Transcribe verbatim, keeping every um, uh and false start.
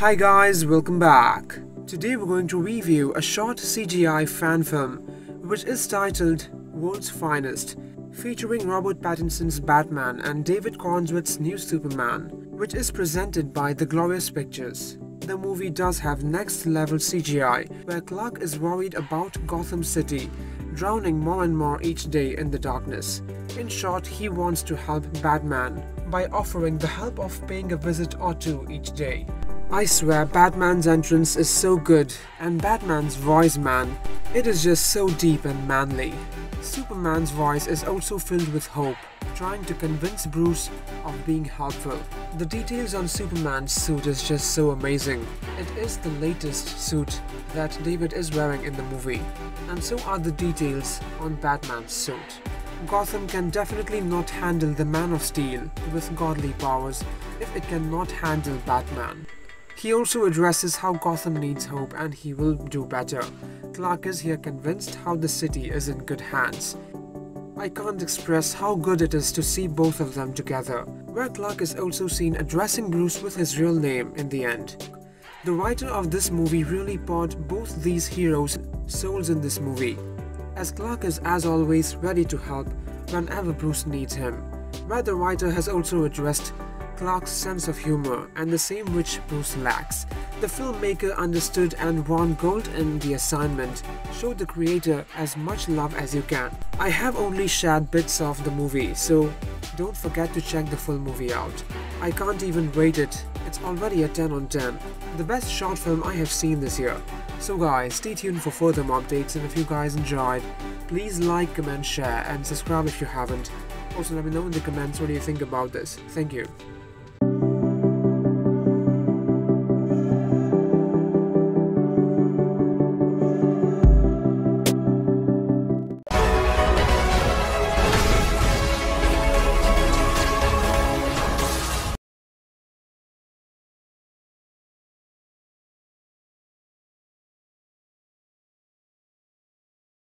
Hi guys, welcome back. Today we're going to review a short C G I fan film which is titled World's Finest, featuring Robert Pattinson's Batman and David Cornswith's new Superman, which is presented by The Glorious Pictures. The movie does have next-level C G I, where Clark is worried about Gotham City, drowning more and more each day in the darkness. In short, he wants to help Batman by offering the help of paying a visit or two each day. I swear, Batman's entrance is so good, and Batman's voice, man, it is just so deep and manly. Superman's voice is also filled with hope, trying to convince Bruce of being helpful. The details on Superman's suit is just so amazing. It is the latest suit that David is wearing in the movie, and so are the details on Batman's suit. Gotham can definitely not handle the Man of Steel with godly powers if it cannot handle Batman. He also addresses how Gotham needs hope and he will do better. Clark is here convinced how the city is in good hands. I can't express how good it is to see both of them together, where Clark is also seen addressing Bruce with his real name in the end. The writer of this movie really poured both these heroes' souls in this movie, as Clark is as always ready to help whenever Bruce needs him, where the writer has also addressed Clark's sense of humor and the same which Bruce lacks. The filmmaker understood and won gold in the assignment. Show the creator as much love as you can. I have only shared bits of the movie, so don't forget to check the full movie out. I can't even rate it. It's already a ten on ten. The best short film I have seen this year. So guys, stay tuned for further updates, and if you guys enjoyed, please like, comment, share and subscribe if you haven't. Also let me know in the comments what do you think about this. Thank you.